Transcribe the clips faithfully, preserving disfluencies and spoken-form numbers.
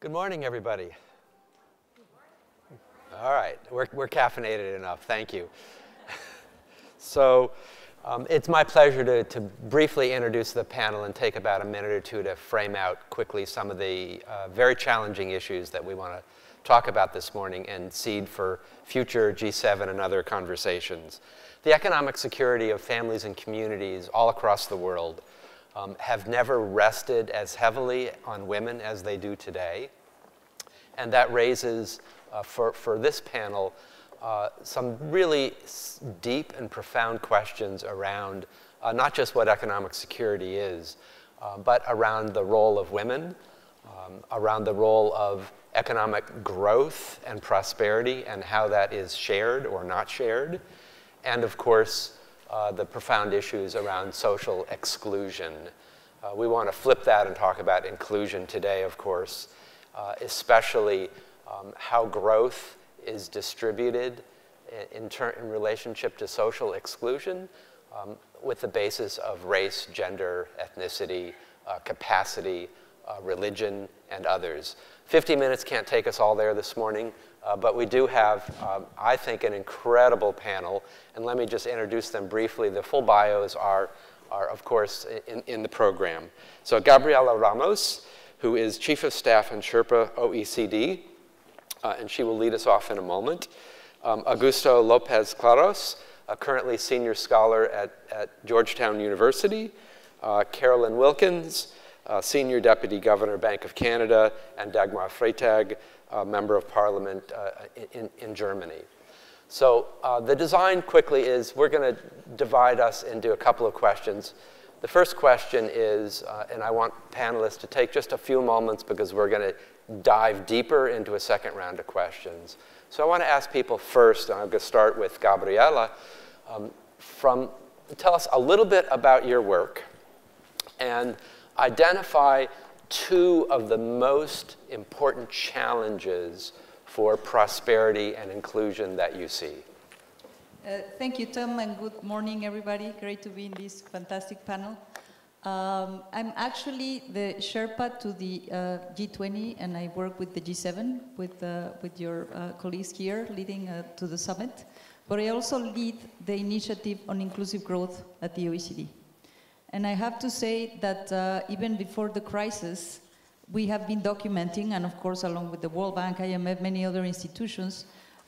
Good morning, everybody. All right, we're, we're caffeinated enough, thank you. So um, it's my pleasure to, to briefly introduce the panel and take about a minute or two to frame out quickly some of the uh, very challenging issues that we want to talk about this morning and seed for future G seven and other conversations. The economic security of families and communities all across the world Um, have never rested as heavily on women as they do today. And that raises, uh, for, for this panel, uh, some really s deep and profound questions around uh, not just what economic security is, uh, but around the role of women, um, around the role of economic growth and prosperity and how that is shared or not shared, and of course, Uh, the profound issues around social exclusion. Uh, we want to flip that and talk about inclusion today, of course, uh, especially um, how growth is distributed in, in relationship to social exclusion um, with the basis of race, gender, ethnicity, uh, capacity, uh, religion, and others. fifty minutes can't take us all there this morning. Uh, but we do have, um, I think, an incredible panel. And let me just introduce them briefly. The full bios are, are of course, in, in the program. So Gabriela Ramos, who is Chief of Staff and Sherpa O E C D, uh, and she will lead us off in a moment. Um, Augusto Lopez-Claros, uh, currently Senior Scholar at, at Georgetown University. Uh, Carolyn Wilkins, uh, Senior Deputy Governor, Bank of Canada, and Dagmar Freitag, Uh, member of Parliament uh, in, in Germany. So uh, the design quickly is we're going to divide us into a couple of questions. The first question is, uh, and I want panelists to take just a few moments because we're going to dive deeper into a second round of questions. So I want to ask people first, and I'm going to start with Gabriela, um, from, tell us a little bit about your work and identify two of the most important challenges for prosperity and inclusion that you see. Uh, thank you, Tom, and good morning, everybody. Great to be in this fantastic panel. Um, I'm actually the Sherpa to the uh, G twenty, and I work with the G seven, with, uh, with your uh, colleagues here leading uh, to the summit. But I also lead the initiative on inclusive growth at the O E C D. And I have to say that uh, even before the crisis, we have been documenting, and of course, along with the World Bank, I M F, many other institutions,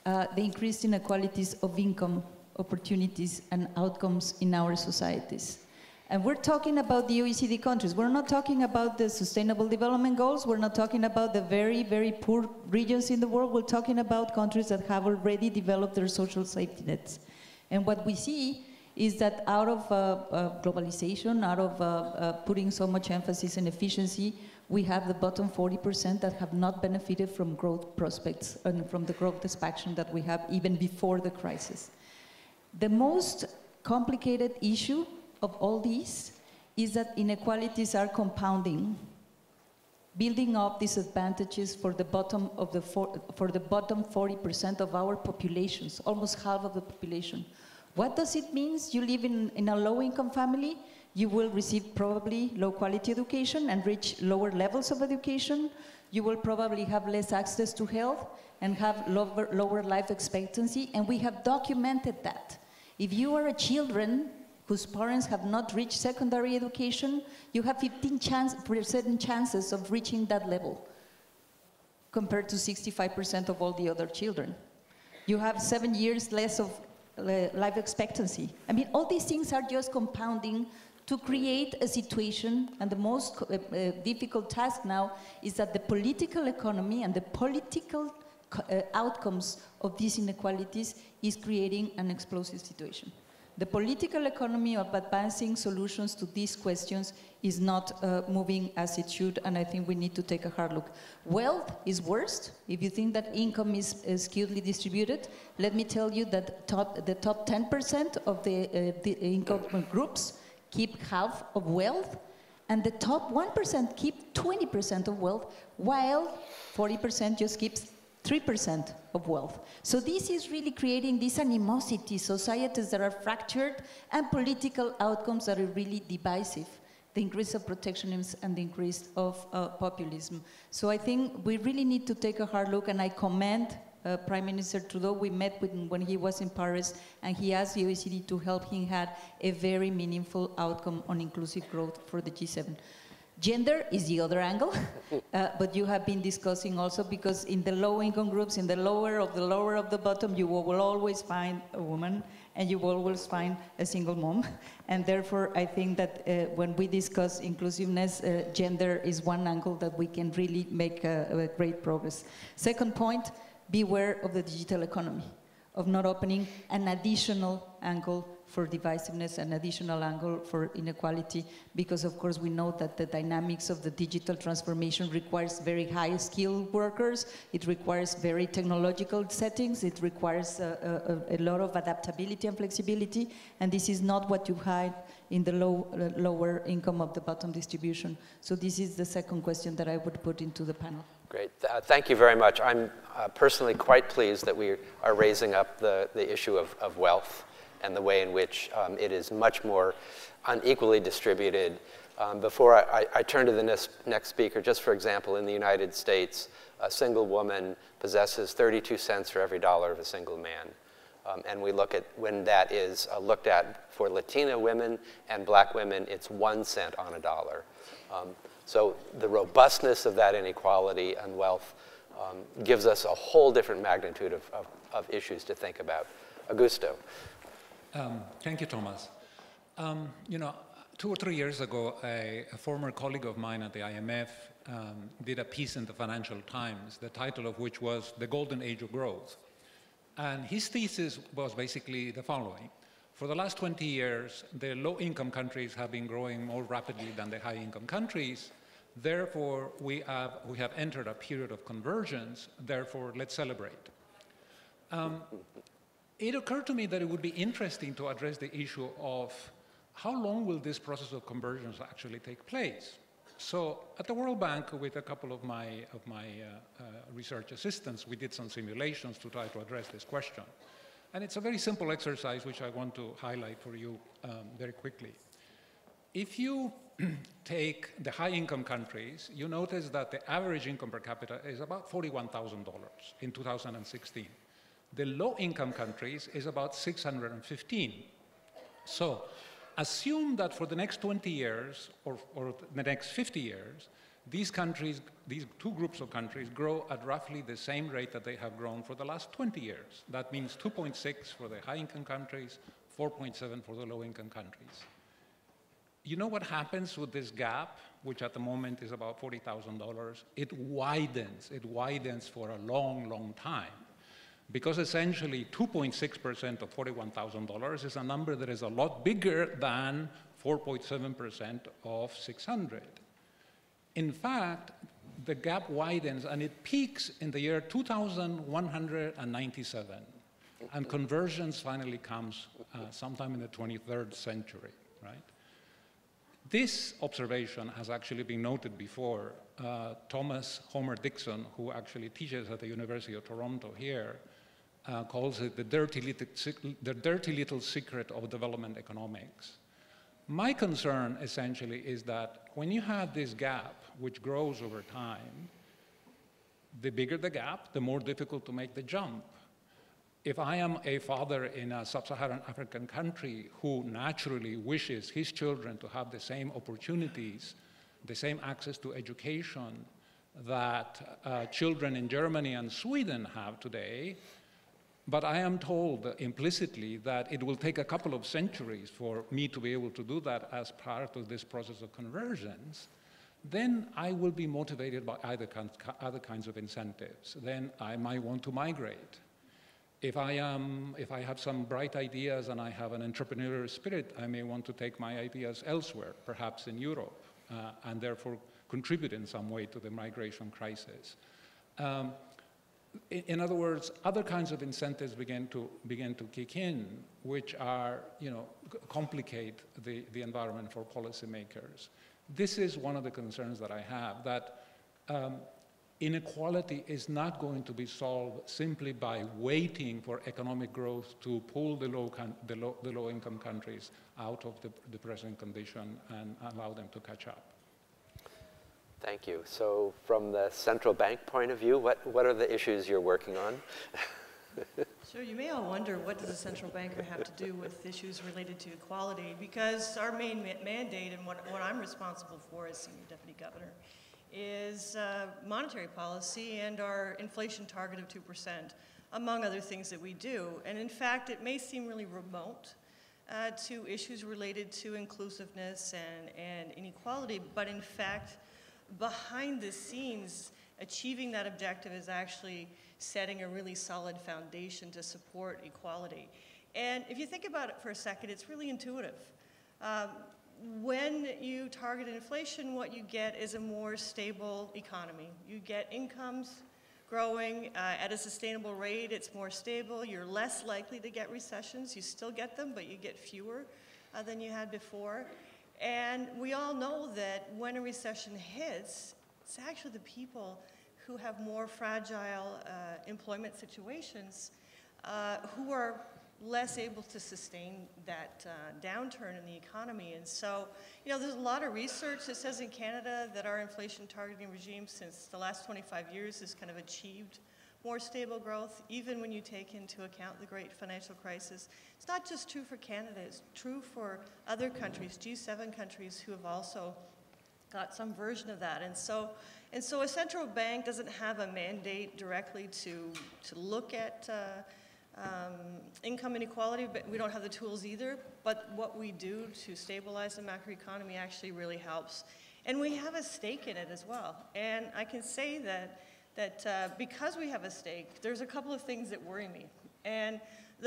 uh, the increased inequalities of income, opportunities, and outcomes in our societies. And we're talking about the O E C D countries. We're not talking about the Sustainable Development Goals. We're not talking about the very, very poor regions in the world. We're talking about countries that have already developed their social safety nets. And what we see is that out of uh, uh, globalization, out of uh, uh, putting so much emphasis on efficiency, we have the bottom forty percent that have not benefited from growth prospects and from the growth expansion that we have even before the crisis. The most complicated issue of all these is that inequalities are compounding, building up disadvantages for the bottom of the for, for the bottom forty percent of our populations, almost half of the population. What does it mean? You live in, in a low-income family, you will receive probably low-quality education and reach lower levels of education. You will probably have less access to health and have lower, lower life expectancy, and we have documented that. If you are a children whose parents have not reached secondary education, you have fifteen percent chances of reaching that level compared to sixty-five percent of all the other children. You have seven years less of life expectancy. I mean, all these things are just compounding to create a situation, and the most uh, difficult task now is that the political economy and the political uh, outcomes of these inequalities is creating an explosive situation. The political economy of advancing solutions to these questions is not uh, moving as it should, and I think we need to take a hard look. Wealth is worst. If you think that income is uh, skewedly distributed, let me tell you that top, the top ten percent of the, uh, the income groups keep half of wealth, and the top one percent keep twenty percent of wealth, while forty percent just keeps three percent of wealth. So this is really creating this animosity, societies that are fractured, and political outcomes that are really divisive. the increase of protectionism and the increase of uh, populism. So I think we really need to take a hard look, and I commend uh, Prime Minister Trudeau. We met with him when he was in Paris, and he asked the O E C D to help him have a very meaningful outcome on inclusive growth for the G seven. Gender is the other angle, uh, but you have been discussing also, because in the low-income groups, in the lower of the lower of the bottom, you will always find a woman, and you will always find a single mom. And therefore, I think that uh, when we discuss inclusiveness, uh, gender is one angle that we can really make uh, great progress. Second point, beware of the digital economy, of not opening an additional angle for divisiveness, an additional angle for inequality, because of course we know that the dynamics of the digital transformation requires very high skilled workers, it requires very technological settings, it requires a, a, a lot of adaptability and flexibility, and this is not what you hide in the low, uh, lower income of the bottom distribution. So this is the second question that I would put into the panel. Great, uh, thank you very much. I'm uh, personally quite pleased that we are raising up the, the issue of, of wealth, and the way in which um, it is much more unequally distributed. Um, before I, I, I turn to the next, next speaker, just for example, in the United States, a single woman possesses thirty-two cents for every dollar of a single man. Um, and we look at, when that is uh, looked at for Latina women and black women, it's one cent on a dollar. Um, so the robustness of that inequality and wealth um, gives us a whole different magnitude of, of, of issues to think about. Augusto. Um, thank you, Thomas. Um, you know, two or three years ago, a, a former colleague of mine at the I M F um, did a piece in the Financial Times, the title of which was The Golden Age of Growth. And his thesis was basically the following. For the last twenty years, the low-income countries have been growing more rapidly than the high-income countries. Therefore, we have, we have entered a period of convergence. Therefore, let's celebrate. Um, It occurred to me that it would be interesting to address the issue of how long will this process of convergence actually take place. So at the World Bank, with a couple of my, of my uh, uh, research assistants, we did some simulations to try to address this question. And it's a very simple exercise, which I want to highlight for you um, very quickly. If you take the high-income countries, you notice that the average income per capita is about forty-one thousand dollars in two thousand sixteen. The low-income countries is about six hundred fifteen. So assume that for the next twenty years or, or the next fifty years, these countries, these two groups of countries grow at roughly the same rate that they have grown for the last twenty years. That means two point six for the high-income countries, four point seven for the low-income countries. You know what happens with this gap, which at the moment is about forty thousand dollars? It widens, it widens for a long, long time. Because essentially two point six percent of forty-one thousand dollars is a number that is a lot bigger than four point seven percent of six hundred. In fact, the gap widens and it peaks in the year two thousand one hundred ninety-seven. And convergence finally comes uh, sometime in the twenty-third century, right? This observation has actually been noted before. Uh, Thomas Homer Dixon, who actually teaches at the University of Toronto here, Uh, calls it the dirty, little, the dirty little secret of development economics. My concern essentially is that when you have this gap, which grows over time, the bigger the gap, the more difficult to make the jump. If I am a father in a sub-Saharan African country who naturally wishes his children to have the same opportunities, the same access to education that uh, children in Germany and Sweden have today, but I am told implicitly that it will take a couple of centuries for me to be able to do that as part of this process of convergence, then I will be motivated by other, other kinds of incentives. Then I might want to migrate. If I, am, if I have some bright ideas and I have an entrepreneurial spirit, I may want to take my ideas elsewhere, perhaps in Europe, uh, and therefore contribute in some way to the migration crisis. Um, In other words, other kinds of incentives begin to, begin to kick in, which are, you know, complicate the, the environment for policymakers. This is one of the concerns that I have, that um, Inequality is not going to be solved simply by waiting for economic growth to pull the low, the low, the low-income countries out of the, the present condition and allow them to catch up. Thank you. So from the central bank point of view, what, what are the issues you're working on? Sure, you may all wonder, what does a central banker have to do with issues related to equality? Because our main ma mandate and what, what I'm responsible for as senior deputy governor is uh, monetary policy and our inflation target of two percent, among other things that we do. And in fact, it may seem really remote uh, to issues related to inclusiveness and, and inequality, but in fact, behind the scenes, achieving that objective is actually setting a really solid foundation to support equality. And if you think about it for a second, it's really intuitive. Um, When you target inflation, what you get is a more stable economy. You get incomes growing uh, at a sustainable rate. It's more stable. You're less likely to get recessions. You still get them, but you get fewer uh, than you had before. And we all know that when a recession hits, it's actually the people who have more fragile uh, employment situations uh, who are less able to sustain that uh, downturn in the economy. And so, you know, there's a lot of research that says in Canada that our inflation targeting regime since the last twenty-five years has kind of achieved more stable growth, even when you take into account the great financial crisis. It's not just true for Canada, it's true for other countries, G seven countries, who have also got some version of that. And so, and so a central bank doesn't have a mandate directly to, to look at uh, Um, income inequality, but we don't have the tools either, but what we do to stabilize the macroeconomy actually really helps. And we have a stake in it as well. And I can say that, that uh, because we have a stake, there's a couple of things that worry me. And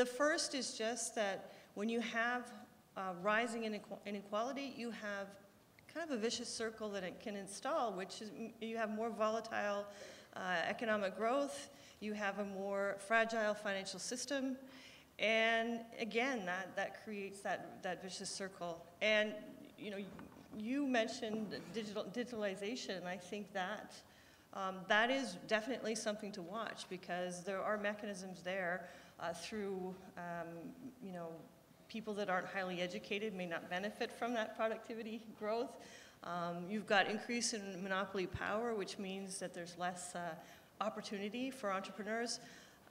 the first is just that when you have uh, rising inequality, you have kind of a vicious circle that it can install, which is you have more volatile uh, economic growth, you have a more fragile financial system, and again, that, that creates that, that vicious circle. And you know, you mentioned digital, digitalization, and I think that, um, that is definitely something to watch, because there are mechanisms there uh, through, um, you know, people that aren't highly educated may not benefit from that productivity growth. Um, you've got increase in monopoly power, which means that there's less uh, opportunity for entrepreneurs.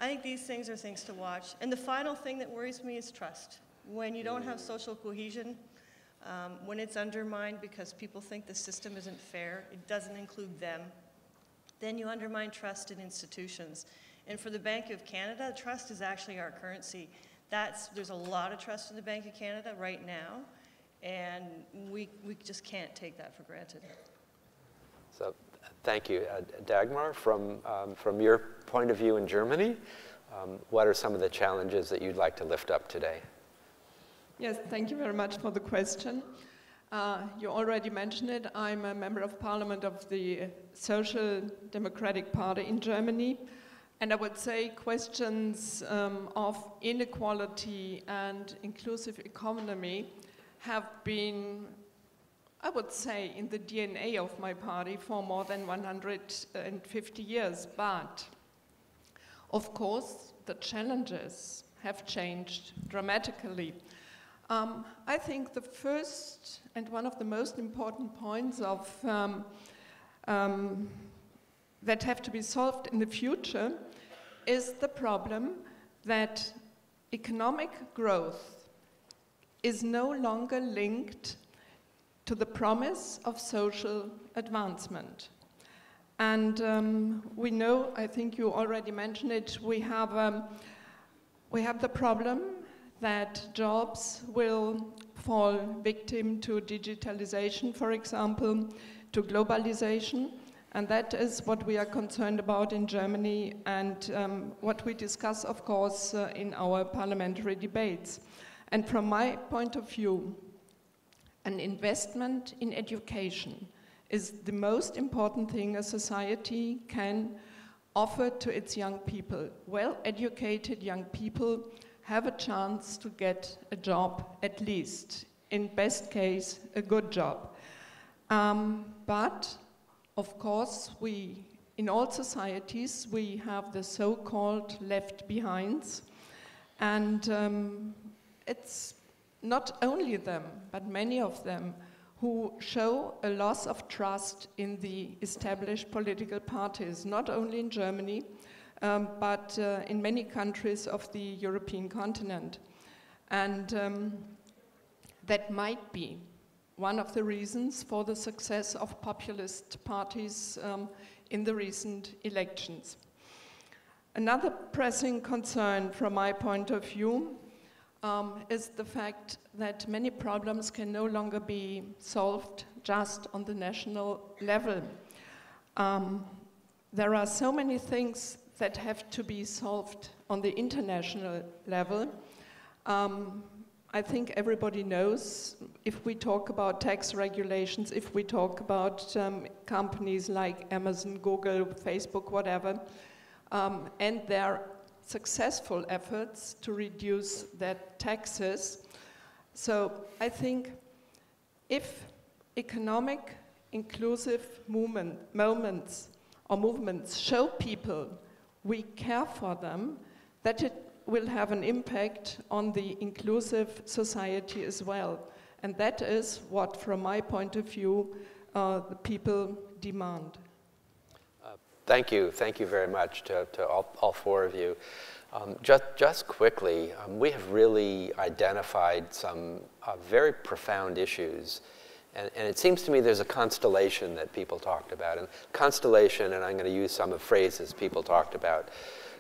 I think these things are things to watch. And the final thing that worries me is trust. When you don't have social cohesion, um, when it's undermined because people think the system isn't fair, it doesn't include them, then you undermine trust in institutions. And for the Bank of Canada, trust is actually our currency. That's, there's a lot of trust in the Bank of Canada right now, and we, we just can't take that for granted. So. Thank you. Uh, Dagmar, from, um, from your point of view in Germany, um, what are some of the challenges that you'd like to lift up today? Yes, thank you very much for the question. Uh, you already mentioned it. I'm a member of parliament of the Social Democratic Party in Germany. And I would say questions um, of inequality and inclusive economy have been, I would say, in the D N A of my party for more than one hundred fifty years, but of course the challenges have changed dramatically. Um, I think the first and one of the most important points of, um, um, that have to be solved in the future is the problem that economic growth is no longer linked to the promise of social advancement. And um, we know, I think you already mentioned it, we have, um, we have the problem that jobs will fall victim to digitalization, for example, to globalization, and that is what we are concerned about in Germany and um, what we discuss, of course, uh, in our parliamentary debates. And from my point of view, an investment in education is the most important thing a society can offer to its young people. Well-educated young people have a chance to get a job, at least, in best case, a good job. Um, but, of course, we in all societies, we have the so-called left behinds, and um, it's not only them, but many of them who show a loss of trust in the established political parties, not only in Germany, um, but uh, in many countries of the European continent. And um, that might be one of the reasons for the success of populist parties um, in the recent elections. Another pressing concern from my point of view um, is the fact that many problems can no longer be solved just on the national level. Um, there are so many things that have to be solved on the international level. Um, I think everybody knows, if we talk about tax regulations, if we talk about um, companies like Amazon, Google, Facebook, whatever, um, and their successful efforts to reduce their taxes. So I think if economic inclusive movement, moments or movements show people we care for them, that it will have an impact on the inclusive society as well. And that is what, from my point of view, uh, the people demand. Uh, thank you. Thank you very much to, to all, all four of you. Um, just, just quickly, um, we have really identified some uh, very profound issues. And, and it seems to me there's a constellation that people talked about. And constellation, and I'm going to use some of the phrases people talked about.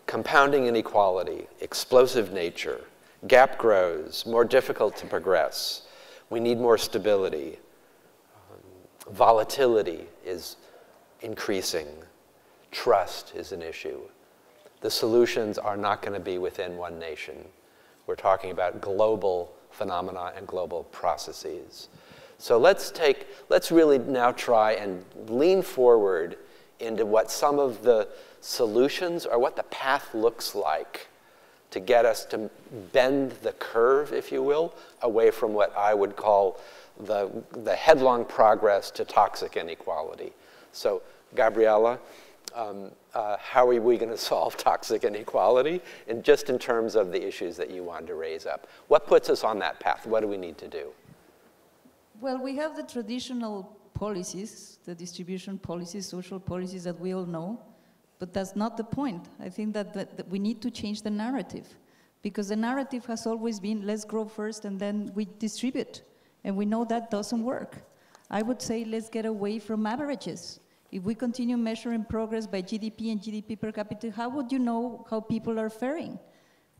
Compounding inequality, explosive nature, gap grows, more difficult to progress, we need more stability, um, volatility is increasing, trust is an issue. The solutions are not going to be within one nation. We're talking about global phenomena and global processes. So let's take, let's really now try and lean forward into what some of the solutions or what the path looks like to get us to bend the curve, if you will, away from what I would call the, the headlong progress to toxic inequality. So, Gabriela, um, uh, how are we going to solve toxic inequality? And just in terms of the issues that you wanted to raise up, what puts us on that path? What do we need to do? Well, we have the traditional policies, the distribution policies, social policies that we all know, but that's not the point. I think that, that, that we need to change the narrative, because the narrative has always been, let's grow first and then we distribute, and we know that doesn't work. I would say let's get away from averages. If we continue measuring progress by G D P and G D P per capita, how would you know how people are faring?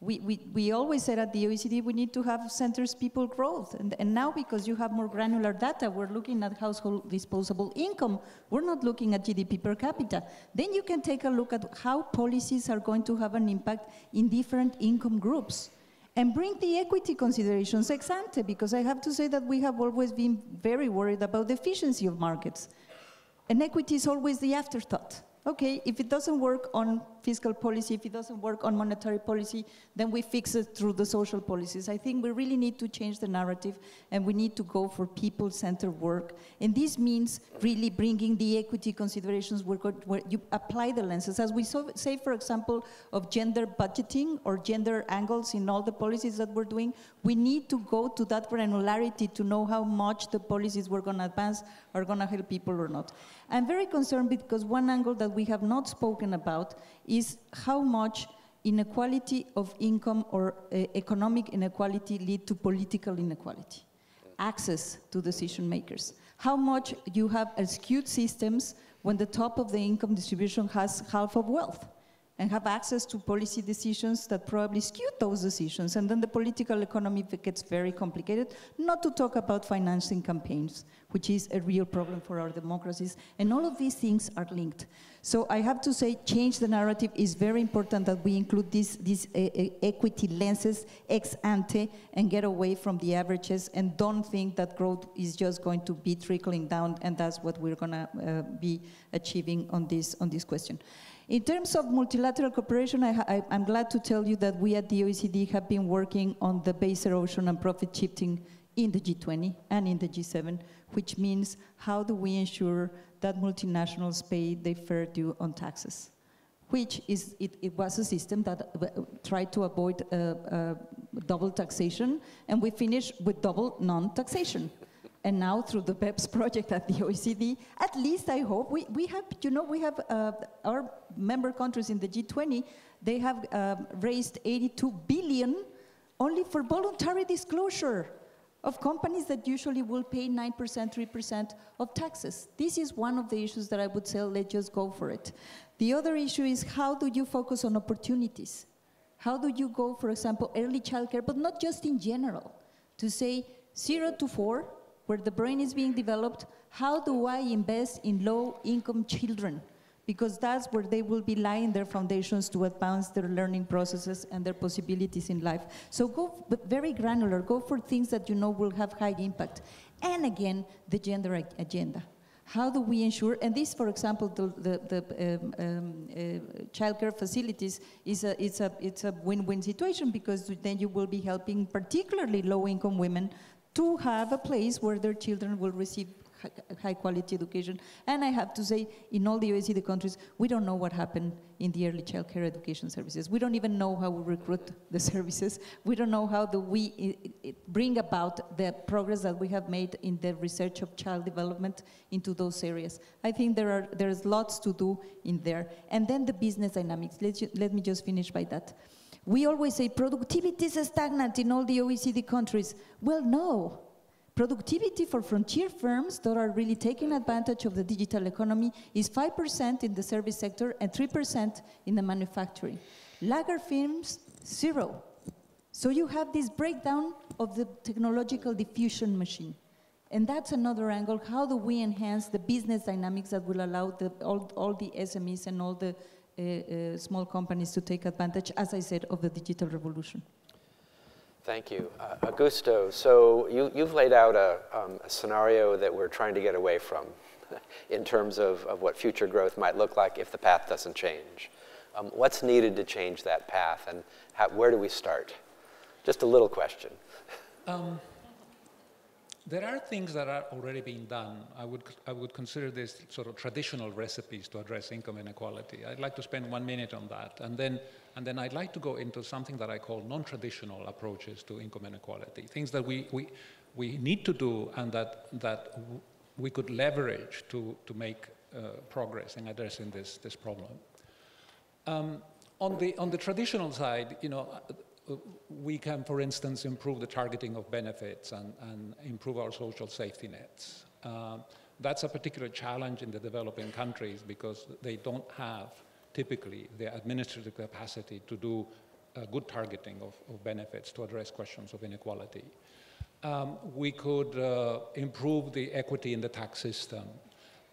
We, we, we always said at the O E C D we need to have centers people growth, and, and now because you have more granular data, we're looking at household disposable income, we're not looking at G D P per capita. Then you can take a look at how policies are going to have an impact in different income groups, and bring the equity considerations ex ante, because I have to say that we have always been very worried about the efficiency of markets, and equity is always the afterthought. Okay, if it doesn't work on fiscal policy, if it doesn't work on monetary policy, then we fix it through the social policies. I think we really need to change the narrative, and we need to go for people-centered work. And this means really bringing the equity considerations where, where you apply the lenses. As we so, say, for example, of gender budgeting or gender angles in all the policies that we're doing, we need to go to that granularity to know how much the policies we're going to advance are going to help people or not. I'm very concerned because one angle that we have not spoken about is how much inequality of income or uh, economic inequality lead to political inequality, access to decision makers. How much you have skewed systems when the top of the income distribution has half of wealth and have access to policy decisions that probably skewed those decisions, and then the political economy gets very complicated, not to talk about financing campaigns, which is a real problem for our democracies, and all of these things are linked. So I have to say, change the narrative is very important, that we include these, these uh, uh, equity lenses ex ante and get away from the averages, and don't think that growth is just going to be trickling down, and that's what we're gonna uh, be achieving on this, on this question. In terms of multilateral cooperation, I, I, I'm glad to tell you that we at the O E C D have been working on the base erosion and profit shifting in the G twenty and in the G seven, which means how do we ensure that multinationals pay their fair due on taxes, which is, it, it was a system that tried to avoid uh, uh, double taxation, and we finished with double non-taxation. And now through the BEPS project at the O E C D, at least I hope, we, we have, you know, we have uh, our member countries in the G twenty, they have uh, raised eighty-two billion only for voluntary disclosure of companies that usually will pay nine percent, three percent of taxes. This is one of the issues that I would say, let's just go for it. The other issue is how do you focus on opportunities? How do you go, for example, early childcare, but not just in general, to say zero to four, where the brain is being developed, how do I invest in low-income children? Because that's where they will be laying their foundations to advance their learning processes and their possibilities in life. So go very granular, go for things that you know will have high impact. And again, the gender agenda. How do we ensure, and this, for example, the, the, the um, um, uh, childcare facilities is a, it's a, it's a win-win situation, because then you will be helping particularly low-income women to have a place where their children will receive high quality education. And I have to say, in all the O E C D countries, we don't know what happened in the early childcare education services. We don't even know how we recruit the services. We don't know how do we bring about the progress that we have made in the research of child development into those areas. I think there are there's lots to do in there. And then the business dynamics. Let's, let me just finish by that. We always say productivity is stagnant in all the O E C D countries. Well, no. Productivity for frontier firms that are really taking advantage of the digital economy is five percent in the service sector and three percent in the manufacturing. Laggard firms, zero. So you have this breakdown of the technological diffusion machine. And that's another angle. How do we enhance the business dynamics that will allow the, all, all the S M Es and all the uh, uh, small companies to take advantage, as I said, of the digital revolution? Thank you, uh, Augusto. So you, you've laid out a, um, a scenario that we're trying to get away from in terms of, of what future growth might look like if the path doesn't change. Um, what's needed to change that path, and how, where do we start? Just a little question. Um, there are things that are already being done. I would, I would consider this sort of traditional recipes to address income inequality. I'd like to spend one minute on that, and then And then I'd like to go into something that I call non-traditional approaches to income inequality, things that we, we, we need to do and that, that we could leverage to, to make uh, progress in addressing this, this problem. Um, on, the, on the traditional side, you know, we can, for instance, improve the targeting of benefits and, and improve our social safety nets. Uh, that's a particular challenge in the developing countries because they don't have typically the administrative capacity to do uh, good targeting of, of benefits to address questions of inequality. Um, we could uh, improve the equity in the tax system,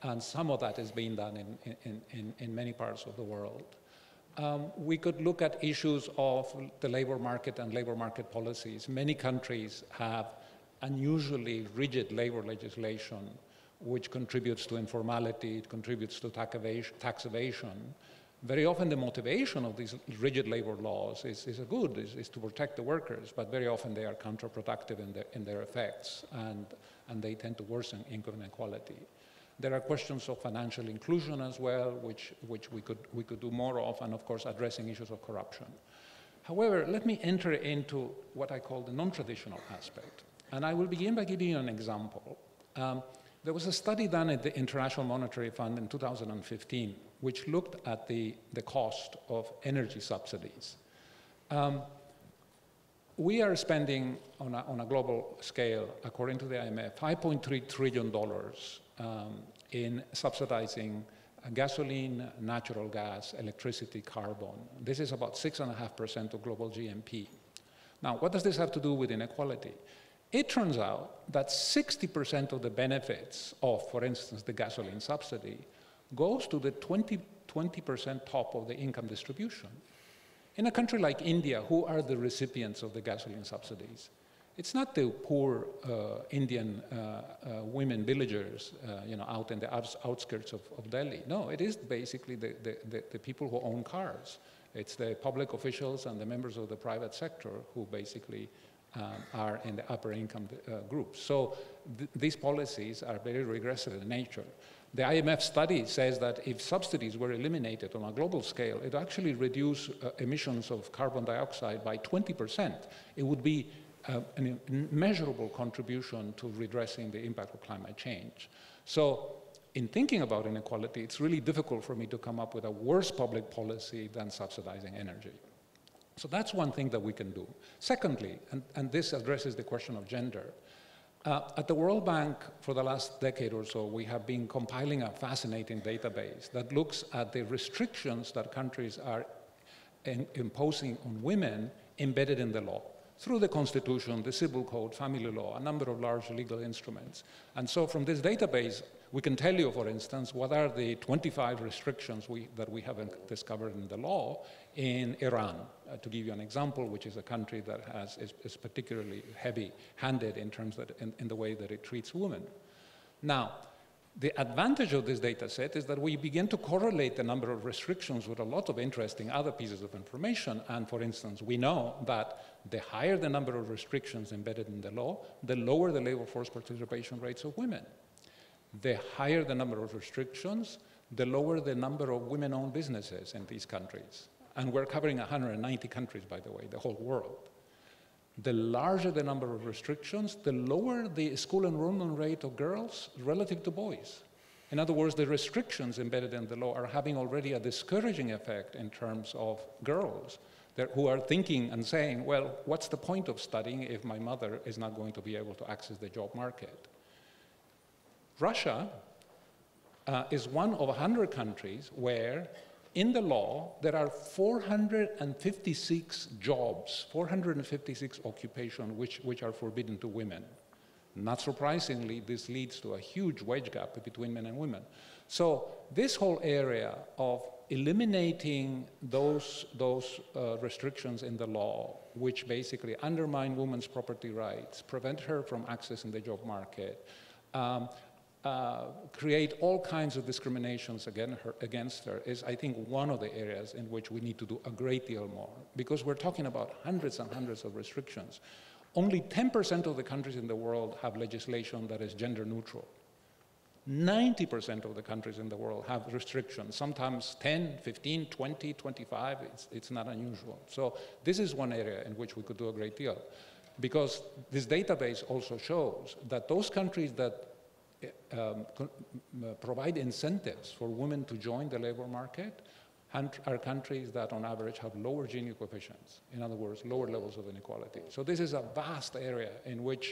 and some of that is being done in, in, in, in many parts of the world. Um, we could look at issues of the labor market and labor market policies. Many countries have unusually rigid labor legislation which contributes to informality, it contributes to tax evasion, tax evasion. Very often the motivation of these rigid labor laws is, is a good, is, is to protect the workers, but very often they are counterproductive in their, in their effects, and, and they tend to worsen income inequality. There are questions of financial inclusion as well, which, which we, could, we could do more of, and of course addressing issues of corruption. However, let me enter into what I call the non-traditional aspect. And I will begin by giving you an example. Um, there was a study done at the International Monetary Fund in two thousand fifteen which looked at the, the cost of energy subsidies. Um, we are spending, on a, on a global scale, according to the I M F, five point three trillion dollars um, in subsidizing gasoline, natural gas, electricity, carbon. This is about six point five percent of global G N P. Now, what does this have to do with inequality? It turns out that sixty percent of the benefits of, for instance, the gasoline subsidy goes to the twenty percent top of the income distribution. In a country like India, who are the recipients of the gasoline subsidies? It's not the poor uh, Indian uh, uh, women villagers uh, you know, out in the outs outskirts of, of Delhi. No, it is basically the, the, the, the people who own cars. It's the public officials and the members of the private sector who basically um, are in the upper income uh, groups. So th these policies are very regressive in nature. The I M F study says that if subsidies were eliminated on a global scale, it actually reduce uh, emissions of carbon dioxide by twenty percent. It would be uh, an immeasurable contribution to redressing the impact of climate change. So in thinking about inequality, it's really difficult for me to come up with a worse public policy than subsidizing energy. So that's one thing that we can do. Secondly, and, and this addresses the question of gender, Uh, at the World Bank, for the last decade or so, we have been compiling a fascinating database that looks at the restrictions that countries are in, imposing on women embedded in the law, through the Constitution, the Civil Code, family law, a number of large legal instruments. And so from this database, we can tell you, for instance, what are the twenty-five restrictions we, that we haven't discovered in the law in Iran, uh, to give you an example, which is a country that has, is, is particularly heavy-handed in terms that, in, in the way that it treats women. Now, the advantage of this data set is that we begin to correlate the number of restrictions with a lot of interesting other pieces of information. And for instance, we know that the higher the number of restrictions embedded in the law, the lower the labor force participation rates of women. The higher the number of restrictions, the lower the number of women-owned businesses in these countries. And we're covering one hundred ninety countries, by the way, the whole world. The larger the number of restrictions, the lower the school enrollment rate of girls relative to boys. In other words, the restrictions embedded in the law are having already a discouraging effect in terms of girls who are thinking and saying, well, what's the point of studying if my mother is not going to be able to access the job market? Russia uh, is one of one hundred countries where, in the law, there are four hundred fifty-six jobs, four hundred fifty-six occupations which, which are forbidden to women. Not surprisingly, this leads to a huge wage gap between men and women. So this whole area of eliminating those, those uh, restrictions in the law, which basically undermine women's property rights, prevent her from accessing the job market, Um, uh, create all kinds of discriminations against her, against her is, I think, one of the areas in which we need to do a great deal more, because we're talking about hundreds and hundreds of restrictions. Only ten percent of the countries in the world have legislation that is gender neutral. ninety percent of the countries in the world have restrictions, sometimes ten, fifteen, twenty, twenty-five. It's, it's not unusual. So this is one area in which we could do a great deal, because this database also shows that those countries that um, provide incentives for women to join the labor market are countries that on average have lower Gini coefficients, in other words, lower levels of inequality. So this is a vast area in which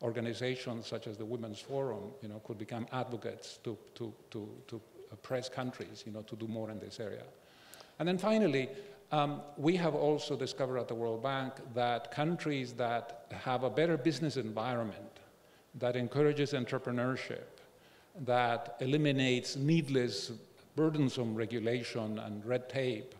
organizations such as the Women's Forum you know, could become advocates to, to, to, to press countries you know, to do more in this area. And then finally, Um, we have also discovered at the World Bank that countries that have a better business environment, that encourages entrepreneurship, that eliminates needless burdensome regulation and red tape,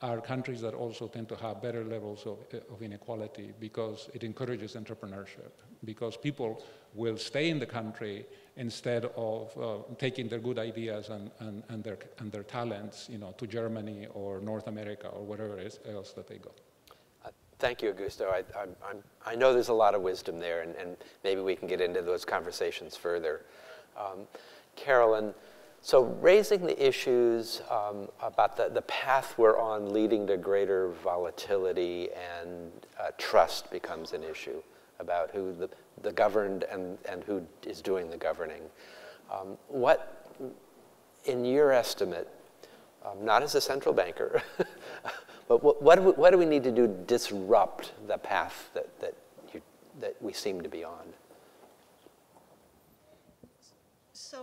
are countries that also tend to have better levels of, of inequality, because it encourages entrepreneurship, because people will stay in the country instead of uh, taking their good ideas and, and, and, their, and their talents you know, to Germany or North America or wherever else that they go. Uh, thank you, Augusto. I, I, I know there's a lot of wisdom there, and, and maybe we can get into those conversations further. Um, Carolyn, so raising the issues um, about the, the path we're on leading to greater volatility and uh, trust becomes an issue about who the, the governed and, and who is doing the governing. Um, what, in your estimate, um, not as a central banker, but what, what, do we, what do we need to do to disrupt the path that, that, you, that we seem to be on? So,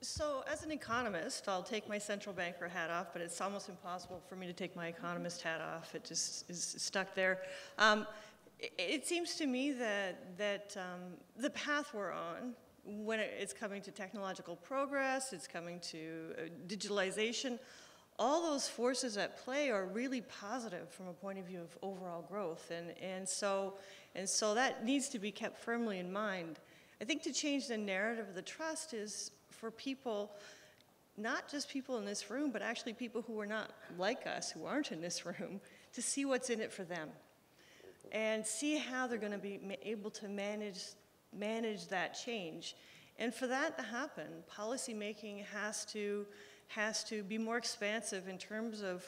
so as an economist, I'll take my central banker hat off, but it's almost impossible for me to take my economist hat off. It just is stuck there. Um, It seems to me that, that um, the path we're on, when it's coming to technological progress, it's coming to uh, digitalization, all those forces at play are really positive from a point of view of overall growth. And, and, so, and so that needs to be kept firmly in mind. I think to change the narrative of the trust is for people, not just people in this room, but actually people who are not like us, who aren't in this room, to see what's in it for them. and see how they're going to be able to manage, manage that change. And for that to happen, policymaking has to, has to be more expansive in terms of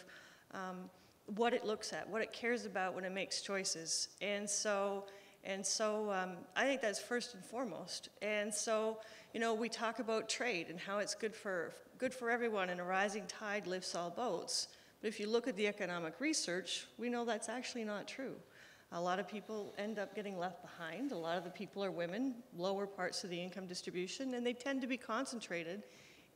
um, what it looks at, what it cares about when it makes choices. And so, and so um, I think that's first and foremost. And so, you know, we talk about trade and how it's good for, good for everyone and a rising tide lifts all boats. But if you look at the economic research, we know that's actually not true. A lot of people end up getting left behind. A lot of the people are women, lower parts of the income distribution, and they tend to be concentrated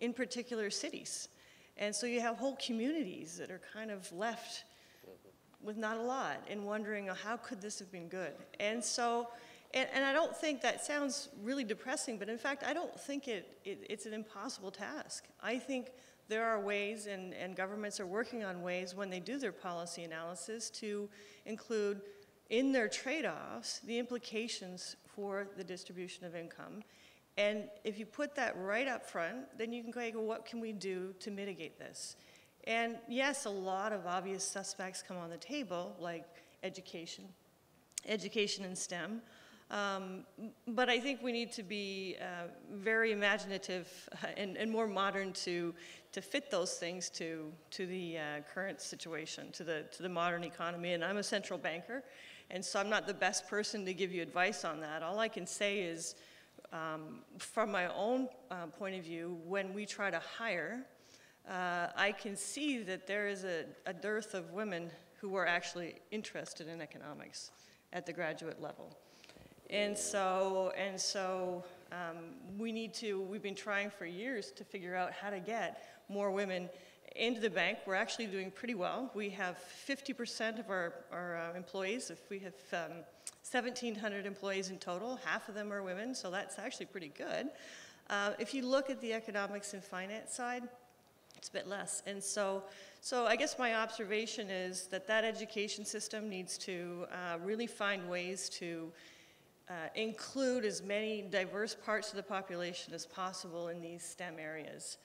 in particular cities. And so you have whole communities that are kind of left with not a lot and wondering, oh, how could this have been good? And so, and, and I don't think that sounds really depressing, but in fact, I don't think it, it, it's an impossible task. I think there are ways, and, and governments are working on ways when they do their policy analysis to include in their trade-offs the implications for the distribution of income. And if you put that right up front, then you can go, what can we do to mitigate this? And yes, a lot of obvious suspects come on the table, like education, education in STEM. Um, but I think we need to be uh, very imaginative and, and more modern to, to fit those things to, to the uh, current situation, to the, to the modern economy. And I'm a central banker, and so I'm not the best person to give you advice on that. All I can say is, um, from my own uh, point of view, when we try to hire, uh, I can see that there is a, a dearth of women who are actually interested in economics at the graduate level. And so, and so um, we need to, we've been trying for years to figure out how to get more women into the bank. We're actually doing pretty well. We have fifty percent of our, our uh, employees. If we have um, seventeen hundred employees in total, half of them are women, so that's actually pretty good. Uh, if you look at the economics and finance side, it's a bit less. And so, so I guess my observation is that that education system needs to uh, really find ways to Uh, include as many diverse parts of the population as possible in these STEM areas.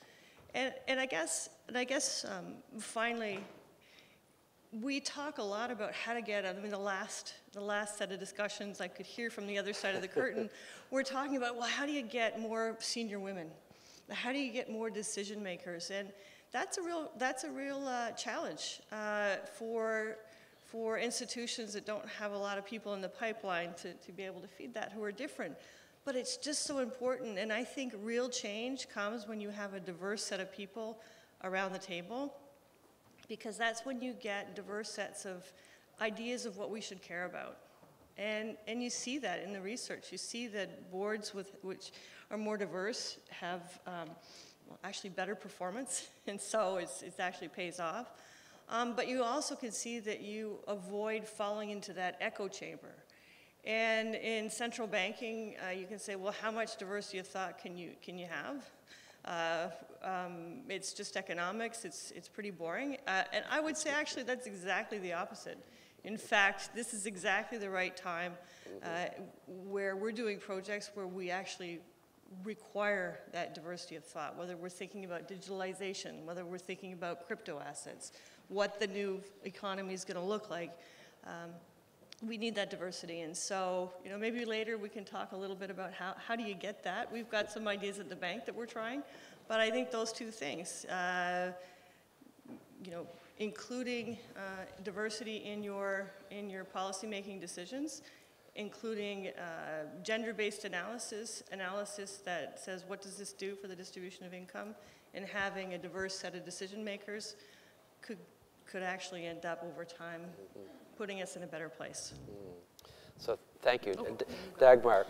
And, and I guess, and I guess um, finally, we talk a lot about how to get, I mean, the last, the last set of discussions I could hear from the other side of the curtain, we're talking about, well, how do you get more senior women? How do you get more decision makers? And that's a real, that's a real uh, challenge uh, for for institutions that don't have a lot of people in the pipeline to, to be able to feed that who are different. But it's just so important, and I think real change comes when you have a diverse set of people around the table, because that's when you get diverse sets of ideas of what we should care about. And, and you see that in the research. You see that boards with, which are more diverse have um, well, actually better performance, and so it's, it actually pays off. Um, but you also can see that you avoid falling into that echo chamber. And in central banking, uh, you can say, well, how much diversity of thought can you, can you have? Uh, um, it's just economics, it's, it's pretty boring. Uh, and I would say actually that's exactly the opposite. In fact, this is exactly the right time uh, where we're doing projects where we actually require that diversity of thought, whether we're thinking about digitalization, whether we're thinking about crypto assets, what the new economy is going to look like. Um, we need that diversity, and so, you know, maybe later we can talk a little bit about how, how do you get that. We've got some ideas at the bank that we're trying, but I think those two things, uh, you know, including uh, diversity in your, in your policy-making decisions, including uh, gender-based analysis, analysis that says what does this do for the distribution of income, and having a diverse set of decision makers could could actually end up over time putting us in a better place. Mm. So thank you, oh. D Dagmar.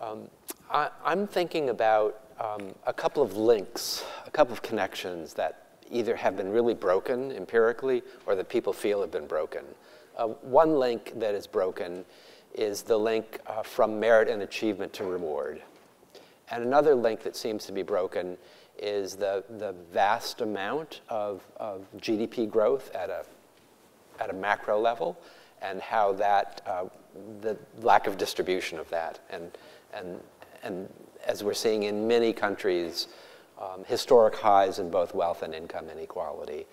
Um, I, I'm thinking about um, a couple of links, a couple of connections that either have been really broken empirically or that people feel have been broken. Uh, one link that is broken is the link uh, from merit and achievement to reward. And another link that seems to be broken is the, the vast amount of, of G D P growth at a, at a macro level, and how that, uh, the lack of distribution of that. And, and, and as we're seeing in many countries, um, historic highs in both wealth and income inequality.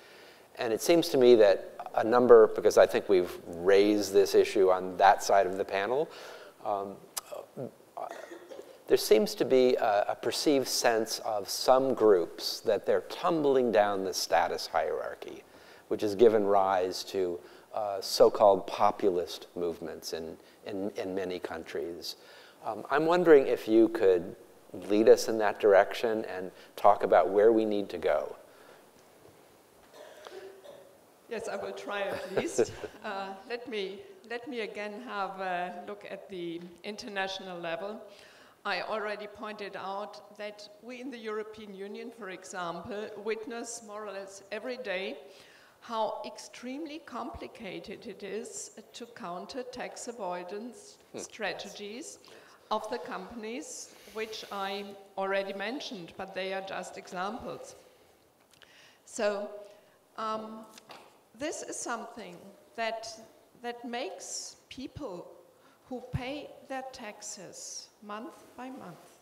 And it seems to me that a number, because I think we've raised this issue on that side of the panel, um, there seems to be a, a perceived sense of some groups that they're tumbling down the status hierarchy, which has given rise to uh, so-called populist movements in, in, in many countries. Um, I'm wondering if you could lead us in that direction and talk about where we need to go. Yes, I will try at least. uh, let me, let me again have a look at the international level. I already pointed out that we in the European Union, for example, witness more or less every day how extremely complicated it is to counter tax avoidance hmm. strategies of the companies which I already mentioned, but they are just examples. So um, this is something that, that makes people who pay their taxes month by month,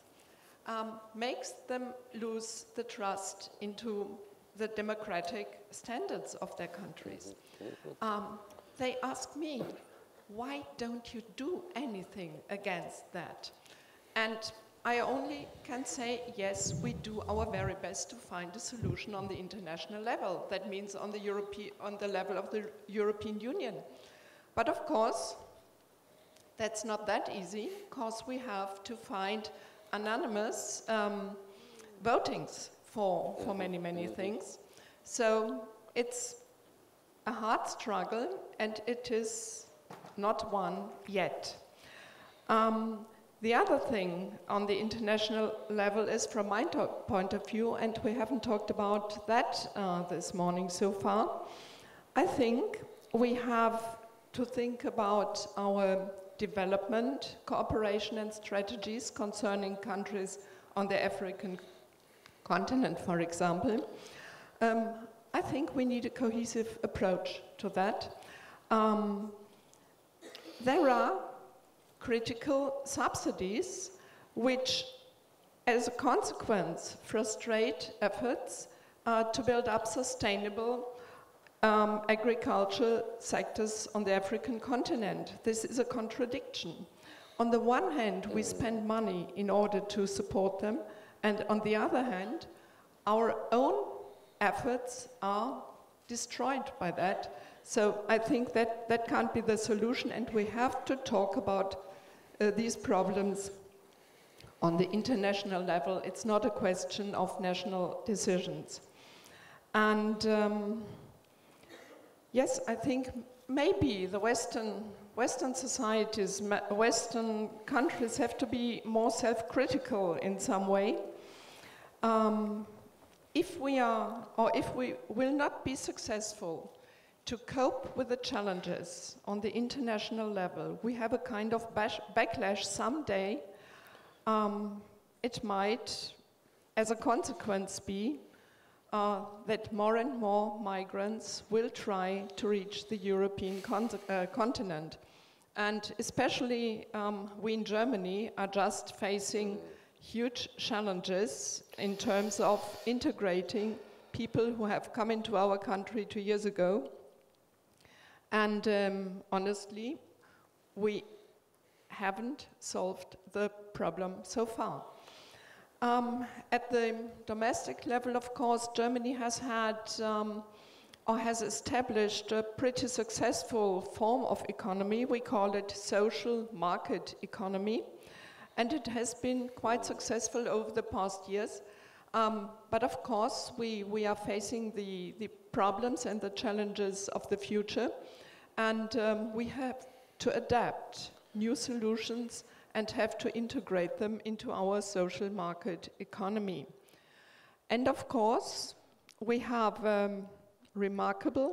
um, makes them lose the trust into the democratic standards of their countries. Um, they ask me, why don't you do anything against that? And I only can say, yes, we do our very best to find a solution on the international level. That means on the, Europe- on the level of the European Union. But of course, that's not that easy, because we have to find anonymous um, votings for, for many, many things. So it's a hard struggle, and it is not won yet. Um, the other thing on the international level is, from my point of view, and we haven't talked about that uh, this morning so far, I think we have to think about our development, cooperation, and strategies concerning countries on the African continent, for example. Um, I think we need a cohesive approach to that. Um, there are critical subsidies which, as a consequence, frustrate efforts uh, to build up sustainable Um, agricultural sectors on the African continent. This is a contradiction. On the one hand, we spend money in order to support them, and on the other hand, our own efforts are destroyed by that. So I think that that can't be the solution, and we have to talk about uh, these problems on the international level. It's not a question of national decisions. And um, yes, I think maybe the Western, Western societies, Western countries have to be more self-critical in some way. Um, if we are, or if we will not be successful to cope with the challenges on the international level, we have a kind of bash, backlash someday. Um, it might, as a consequence, be Uh, that more and more migrants will try to reach the European con uh, continent. And especially um, we in Germany are just facing huge challenges in terms of integrating people who have come into our country two years ago. And um, honestly, we haven't solved the problem so far. Um, at the domestic level, of course, Germany has had um, or has established a pretty successful form of economy. We call it social market economy, and it has been quite successful over the past years. Um, but of course, we, we are facing the, the problems and the challenges of the future, and um, we have to adapt new solutions and have to integrate them into our social market economy. And of course, we have a remarkable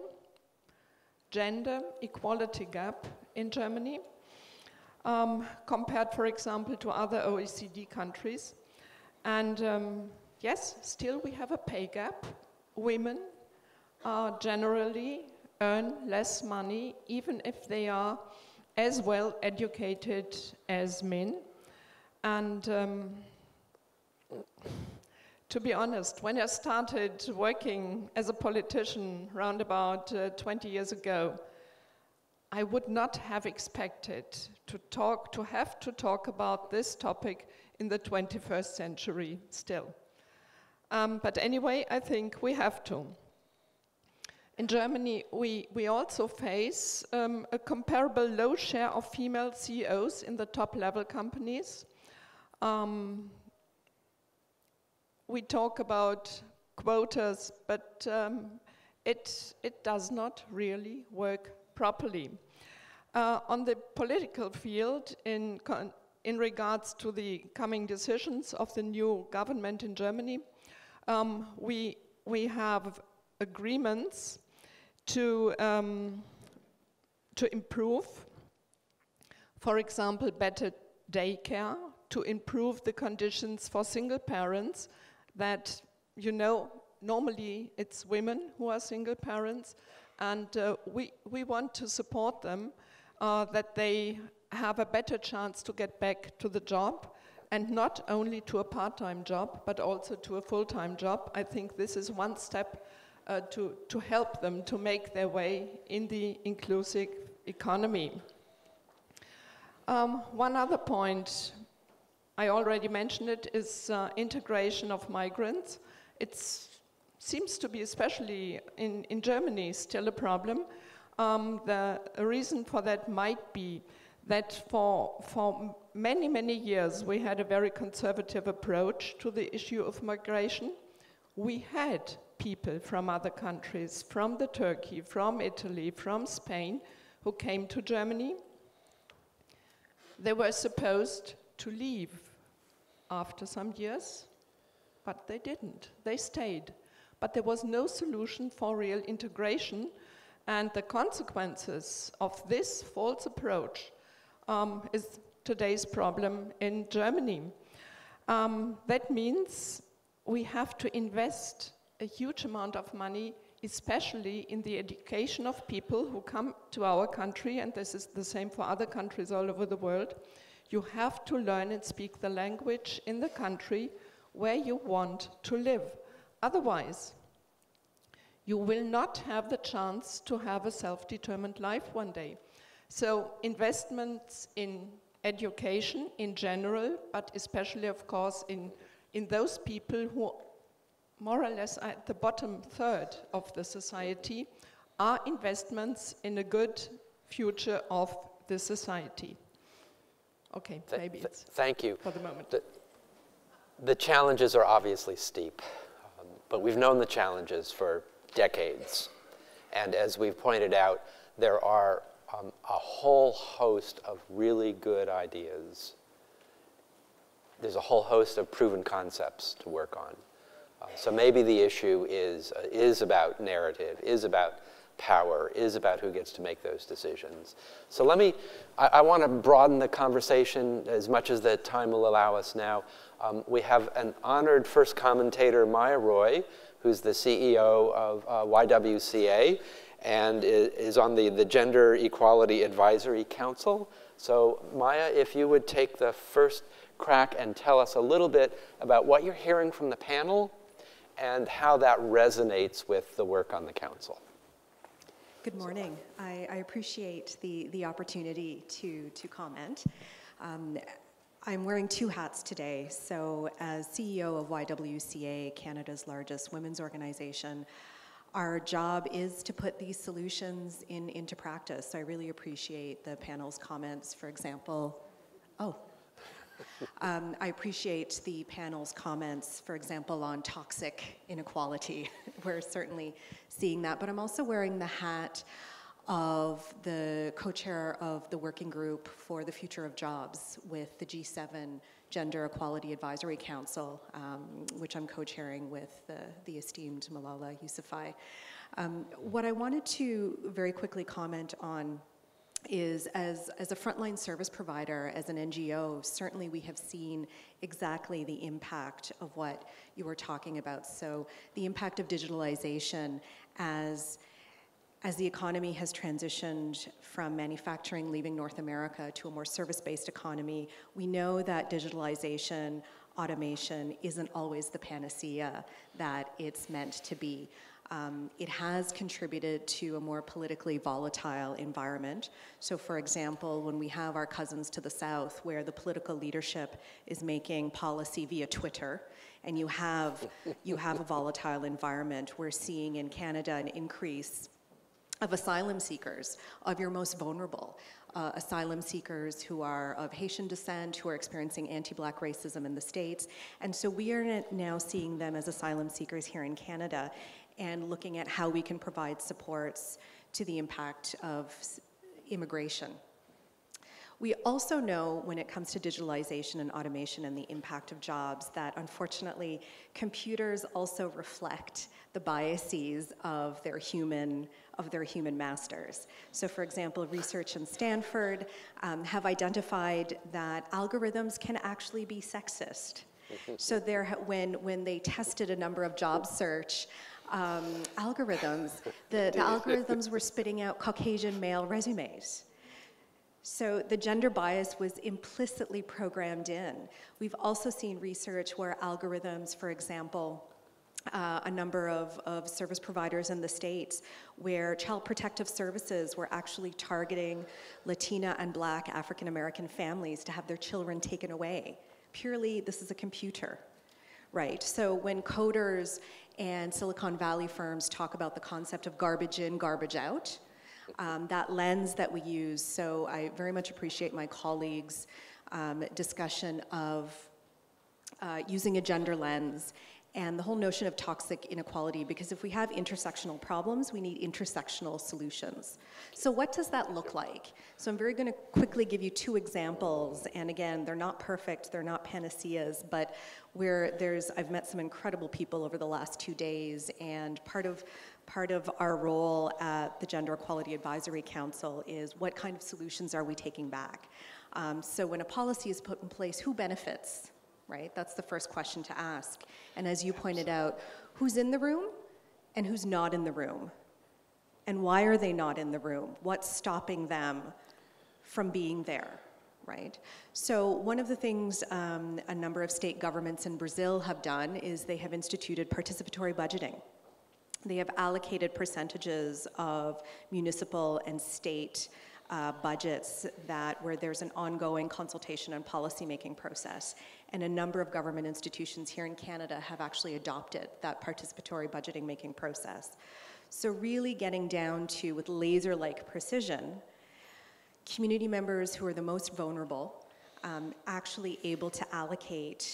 gender equality gap in Germany, um, compared, for example, to other O E C D countries. And um, yes, still we have a pay gap. Women uh, generally earn less money, even if they are as well educated as men. And um, to be honest, when I started working as a politician around about uh, twenty years ago, I would not have expected to talk, to have to talk about this topic in the twenty-first century still. Um, but anyway, I think we have to. In Germany, we, we also face um, a comparable low share of female C E Os in the top-level companies. Um, we talk about quotas, but um, it, it does not really work properly. Uh, on the political field, in, con in regards to the coming decisions of the new government in Germany, um, we, we have agreements to, um, to improve, for example, better daycare, to improve the conditions for single parents that, you know, normally it's women who are single parents, and uh, we, we want to support them uh, that they have a better chance to get back to the job, and not only to a part-time job, but also to a full-time job. I think this is one step uh, to, to help them to make their way in the inclusive economy. Um, one other point, I already mentioned it, is uh, integration of migrants. It's seems to be, especially in, in Germany, still a problem. Um, the reason for that might be that for, for many, many years we had a very conservative approach to the issue of migration. We had people from other countries, from the Turkey, from Italy, from Spain, who came to Germany. They were supposed to leave after some years, but they didn't. They stayed. But there was no solution for real integration, and the consequences of this false approach um, is today's problem in Germany. Um, that means we have to invest a huge amount of money, especially in the education of people who come to our country, and this is the same for other countries all over the world. You have to learn and speak the language in the country where you want to live. Otherwise, you will not have the chance to have a self-determined life one day. So investments in education in general, but especially, of course, in, in those people who more or less are at the bottom third of the society, are investments in a good future of the society. Okay, th maybe th it's thank you. For the moment. The, the challenges are obviously steep. But we've known the challenges for decades. And as we've pointed out, there are um, a whole host of really good ideas. There's a whole host of proven concepts to work on. Uh, so maybe the issue is, uh, is about narrative, is about power, is about who gets to make those decisions. So let me, I, I want to broaden the conversation as much as the time will allow us now. Um, we have an honored first commentator, Maya Roy, who's the C E O of uh, Y W C A and is, is on the, the Gender Equality Advisory Council. So Maya, if you would take the first crack and tell us a little bit about what you're hearing from the panel and how that resonates with the work on the council. Good morning. I, I appreciate the, the opportunity to, to comment. Um, I'm wearing two hats today. So as C E O of Y W C A, Canada's largest women's organization, our job is to put these solutions in, into practice. So I really appreciate the panel's comments. For example, oh, um, I appreciate the panel's comments, for example, on toxic inequality. We're certainly seeing that, but I'm also wearing the hat of the co-chair of the working group for the future of jobs with the G seven Gender Equality Advisory Council, um, which I'm co-chairing with the, the esteemed Malala Yousafzai. Um, what I wanted to very quickly comment on is as, as a frontline service provider, as an N G O, certainly we have seen exactly the impact of what you were talking about. So the impact of digitalization as As the economy has transitioned from manufacturing leaving North America to a more service-based economy, we know that digitalization automation isn't always the panacea that it's meant to be. Um, it has contributed to a more politically volatile environment. So for example, when we have our cousins to the south where the political leadership is making policy via Twitter, and you have, you have a volatile environment, we're seeing in Canada an increase of asylum seekers, of your most vulnerable. Uh, asylum seekers who are of Haitian descent, who are experiencing anti-Black racism in the States. And so we are now seeing them as asylum seekers here in Canada and looking at how we can provide supports to the impact of immigration. We also know when it comes to digitalization and automation and the impact of jobs that unfortunately computers also reflect the biases of their human, of their human masters. So for example, research in Stanford um, have identified that algorithms can actually be sexist. So there, when, when they tested a number of job search um, algorithms, the, the algorithms were spitting out Caucasian male resumes. So the gender bias was implicitly programmed in. We've also seen research where algorithms, for example, uh, a number of, of service providers in the States where Child Protective Services were actually targeting Latina and Black African American families to have their children taken away. Purely, this is a computer, right? So when coders and Silicon Valley firms talk about the concept of garbage in, garbage out, Um, that lens that we use. So I very much appreciate my colleagues' um, discussion of uh, using a gender lens and the whole notion of toxic inequality, because if we have intersectional problems, we need intersectional solutions. So what does that look like? So I'm very gonna quickly give you two examples, and again, they're not perfect, they're not panaceas, but where there's, I've met some incredible people over the last two days, and part of, part of our role at the Gender Equality Advisory Council is what kind of solutions are we taking back? Um, so when a policy is put in place, who benefits? Right? That's the first question to ask. And as you pointed out, who's in the room and who's not in the room? And why are they not in the room? What's stopping them from being there, right? So one of the things um, a number of state governments in Brazil have done is they have instituted participatory budgeting. They have allocated percentages of municipal and state Uh, budgets that where there's an ongoing consultation and policymaking process. And a number of government institutions here in Canada have actually adopted that participatory budgeting making process. So really getting down to, with laser-like precision, community members who are the most vulnerable um, actually able to allocate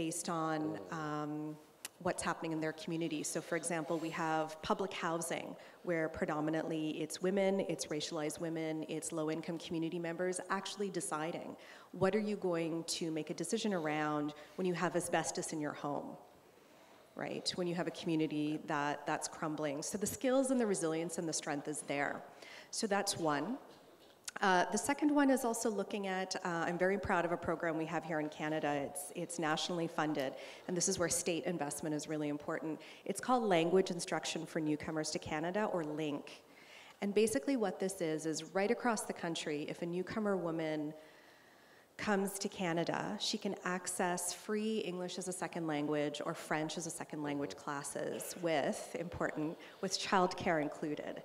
based on um, what's happening in their community. So for example, we have public housing where predominantly it's women, it's racialized women, it's low-income community members actually deciding what are you going to make a decision around when you have asbestos in your home, right? When you have a community that, that's crumbling. So the skills and the resilience and the strength is there. So that's one. Uh, the second one is also looking at, uh, I'm very proud of a program we have here in Canada. It's, it's nationally funded, and this is where state investment is really important. It's called Language Instruction for Newcomers to Canada, or LINC. And basically what this is, is right across the country, if a newcomer woman comes to Canada, she can access free English as a second language or French as a second language classes with, important, with childcare included.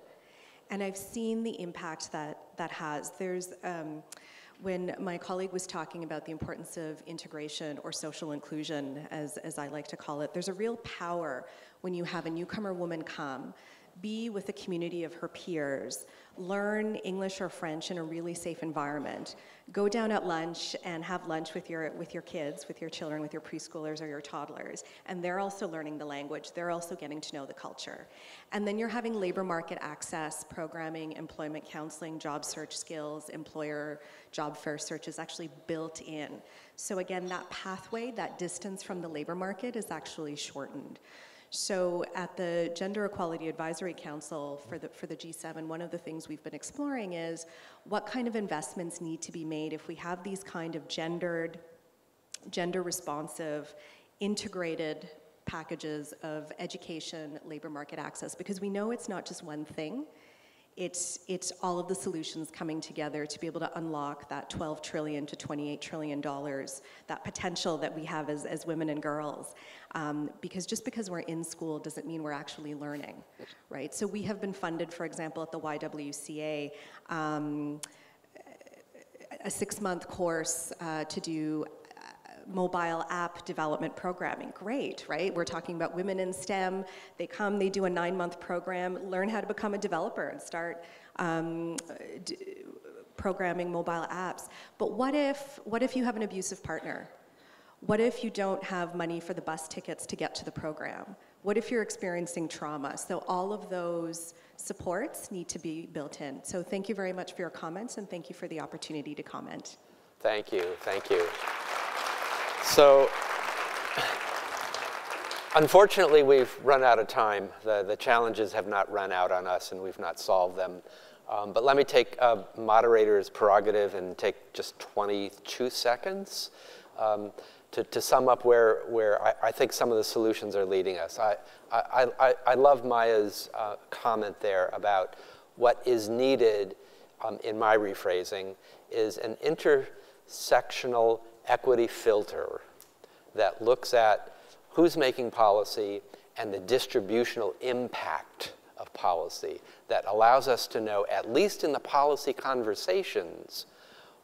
And I've seen the impact that that has. There's, um, when my colleague was talking about the importance of integration or social inclusion, as, as I like to call it, there's a real power when you have a newcomer woman come, be with a community of her peers, learn English or French in a really safe environment, go down at lunch and have lunch with your, with your kids, with your children, with your preschoolers or your toddlers, and they're also learning the language, they're also getting to know the culture. And then you're having labor market access, programming, employment counseling, job search skills, employer job fair searches actually built in. So again, that pathway, that distance from the labor market is actually shortened. So at the Gender Equality Advisory Council for the, for the G seven, one of the things we've been exploring is what kind of investments need to be made if we have these kind of gendered, gender-responsive, integrated packages of education, labor market access, because we know it's not just one thing. It's, it's all of the solutions coming together to be able to unlock that twelve trillion to twenty-eight trillion dollars, that potential that we have as, as women and girls. Um, because just because we're in school doesn't mean we're actually learning, right? So we have been funded, for example, at the Y W C A, um, a six-month course uh, to do mobile app development programming. Great, right? We're talking about women in STEM. They come, they do a nine-month program, learn how to become a developer and start um, d programming mobile apps. But what if, what if you have an abusive partner? What if you don't have money for the bus tickets to get to the program? What if you're experiencing trauma? So all of those supports need to be built in. So thank you very much for your comments, and thank you for the opportunity to comment. Thank you, thank you. So, unfortunately, we've run out of time. The, the challenges have not run out on us, and we've not solved them. Um, but let me take uh, moderator's prerogative and take just twenty-two seconds um, to, to sum up where, where I, I think some of the solutions are leading us. I, I, I, I love Maya's uh, comment there about what is needed, um, in my rephrasing, is an intersectional equity filter that looks at who's making policy and the distributional impact of policy that allows us to know, at least in the policy conversations,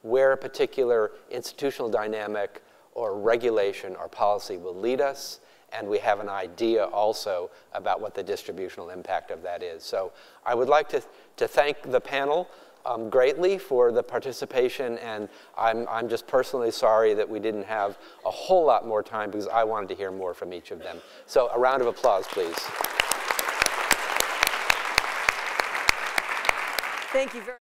where a particular institutional dynamic or regulation or policy will lead us, and we have an idea also about what the distributional impact of that is. So I would like to, to thank the panel Um, greatly for the participation, and I'm, I'm just personally sorry that we didn't have a whole lot more time because I wanted to hear more from each of them. So a round of applause, please. Thank you very much.